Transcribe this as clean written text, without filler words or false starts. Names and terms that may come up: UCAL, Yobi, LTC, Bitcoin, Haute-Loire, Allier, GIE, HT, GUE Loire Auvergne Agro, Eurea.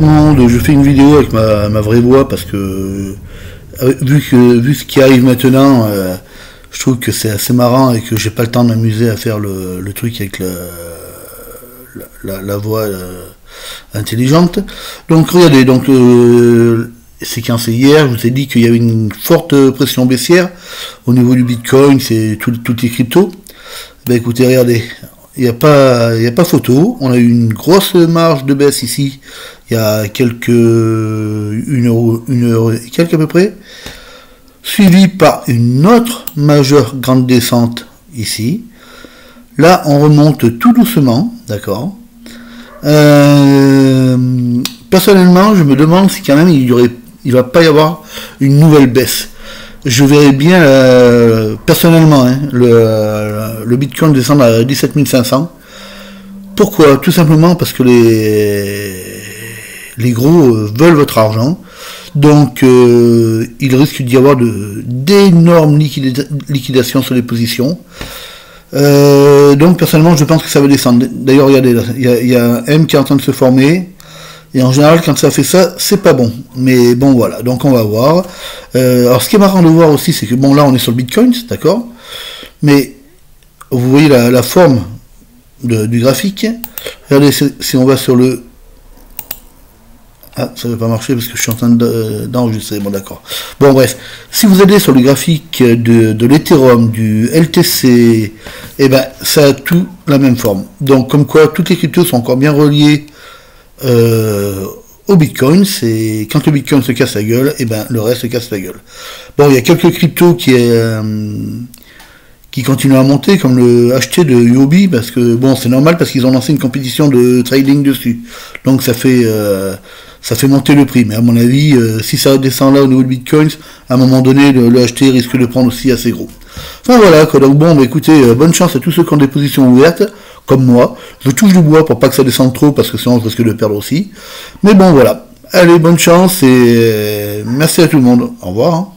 monde, je fais une vidéo avec ma vraie voix parce que vu ce qui arrive maintenant, je trouve que c'est assez marrant et que j'ai pas le temps de m'amuser à faire le truc avec la voix intelligente. Donc regardez, donc séquencé hier, je vous ai dit qu'il y avait une forte pression baissière au niveau du Bitcoin, c'est toutes les cryptos. Ben écoutez, regardez, il n'y a pas photo, on a eu une grosse marge de baisse ici, il y a une heure et quelques à peu près, suivi par une autre majeure grande descente ici. Là on remonte tout doucement, d'accord. Personnellement je me demande si quand même il va pas y avoir une nouvelle baisse. Je verrais bien, personnellement, hein, le Bitcoin descendre à 17 500. Pourquoi? Tout simplement parce que les gros veulent votre argent. Donc, il risque d'y avoir d'énormes liquidations sur les positions. Donc, personnellement, je pense que ça va descendre. D'ailleurs, regardez, il y a un M qui est en train de se former. Et en général, quand ça fait ça, c'est pas bon. Mais bon, voilà. Donc, on va voir. Alors, ce qui est marrant de voir aussi, c'est que, bon, là, on est sur le Bitcoin, d'accord. Mais, vous voyez la forme du graphique. Regardez, si on va sur le... Ah, ça ne va pas marcher parce que je suis en train d'enregistrer. Bon, d'accord. Bon, bref. Si vous allez sur le graphique de l'Ethereum, du LTC, eh ben, ça a tout la même forme. Donc, comme quoi, toutes les cryptos sont encore bien reliées au Bitcoin. C'est quand le Bitcoin se casse la gueule, et ben le reste se casse la gueule. Bon, il y a quelques cryptos qui continuent à monter, comme le HT de Yobi, parce que bon, c'est normal parce qu'ils ont lancé une compétition de trading dessus, donc ça fait monter le prix. Mais à mon avis, si ça descend là au niveau de Bitcoin, à un moment donné, le HT risque de prendre aussi assez gros. Enfin voilà quoi. Donc bon, bah, écoutez, bonne chance à tous ceux qui ont des positions ouvertes, comme moi. Je touche du bois pour pas que ça descende trop, parce que sinon je risque de perdre aussi. Mais bon voilà. Allez, bonne chance et merci à tout le monde. Au revoir.